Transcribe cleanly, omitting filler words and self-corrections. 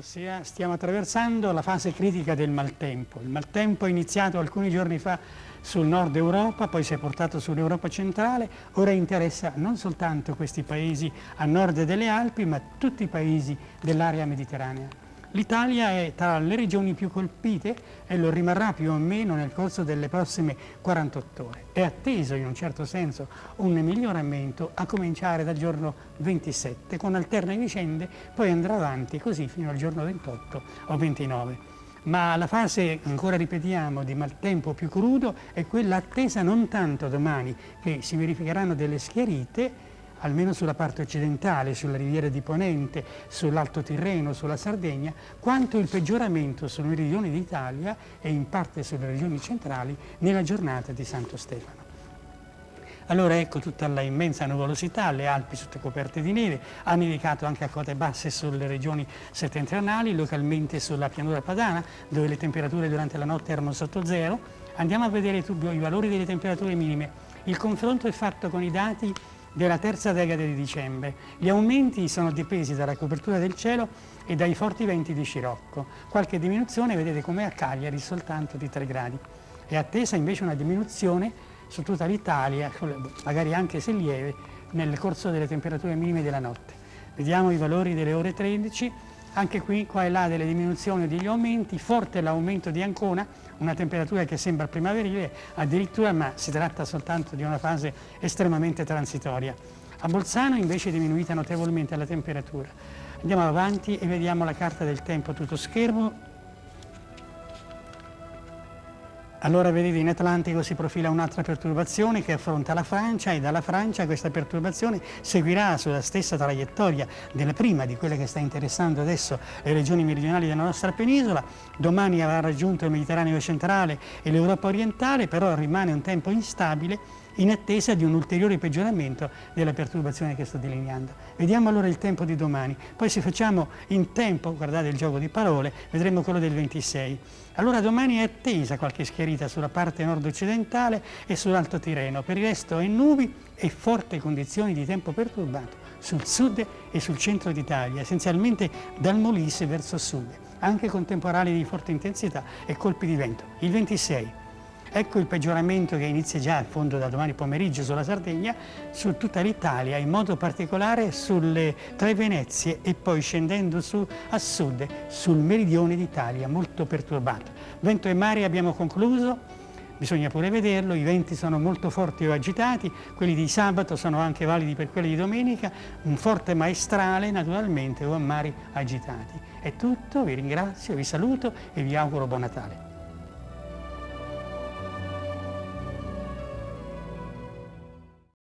Buonasera, stiamo attraversando la fase critica del maltempo. Il maltempo è iniziato alcuni giorni fa sul nord Europa, poi si è portato sull'Europa centrale, ora interessa non soltanto questi paesi a nord delle Alpi, ma tutti i paesi dell'area mediterranea. L'Italia è tra le regioni più colpite e lo rimarrà più o meno nel corso delle prossime 48 ore. È atteso in un certo senso un miglioramento a cominciare dal giorno 27 con alterne vicende, poi andrà avanti così fino al giorno 28 o 29. Ma la fase, ancora ripetiamo, di maltempo più crudo è quella attesa non tanto domani, che si verificheranno delle schiarite, almeno sulla parte occidentale, sulla riviera di Ponente, sull'Alto Tirreno, sulla Sardegna, quanto il peggioramento sulle regioni d'Italia e in parte sulle regioni centrali nella giornata di Santo Stefano. Allora ecco tutta la immensa nuvolosità, le Alpi tutte coperte di neve, ha nevicato anche a quote basse sulle regioni settentrionali, localmente sulla pianura padana, dove le temperature durante la notte erano sotto zero. Andiamo a vedere i valori delle temperature minime. Il confronto è fatto con i dati della terza decade di dicembre. Gli aumenti sono dipesi dalla copertura del cielo e dai forti venti di scirocco. Qualche diminuzione, vedete come a Cagliari, soltanto di 3 gradi. È attesa invece una diminuzione su tutta l'Italia, magari anche se lieve, nel corso delle temperature minime della notte. Vediamo i valori delle ore 13. Anche qui, qua e là, delle diminuzioni o degli aumenti, forte l'aumento di Ancona, una temperatura che sembra primaverile addirittura, ma si tratta soltanto di una fase estremamente transitoria. A Bolzano invece è diminuita notevolmente la temperatura. Andiamo avanti e vediamo la carta del tempo a tutto schermo. Allora vedete in Atlantico si profila un'altra perturbazione che affronta la Francia e dalla Francia questa perturbazione seguirà sulla stessa traiettoria della prima, di quella che sta interessando adesso le regioni meridionali della nostra penisola. Domani avrà raggiunto il Mediterraneo centrale e l'Europa orientale, però rimane un tempo instabile in attesa di un ulteriore peggioramento della perturbazione che sto delineando. Vediamo allora il tempo di domani, poi se facciamo in tempo, guardate il gioco di parole, vedremo quello del 26. Allora domani è attesa qualche schierita sulla parte nord-occidentale e sull'Alto Tirreno, per il resto è nubi e forti condizioni di tempo perturbato sul sud e sul centro d'Italia, essenzialmente dal Molise verso sud, anche con temporali di forte intensità e colpi di vento. Il 26. Ecco il peggioramento che inizia già a fondo da domani pomeriggio sulla Sardegna, su tutta l'Italia, in modo particolare tra i Venezie e poi scendendo a sud sul meridione d'Italia, molto perturbato. Vento e mare abbiamo concluso, bisogna pure vederlo, i venti sono molto forti o agitati, quelli di sabato sono anche validi per quelli di domenica, un forte maestrale naturalmente o a mari agitati. È tutto, vi ringrazio, vi saluto e vi auguro buon Natale.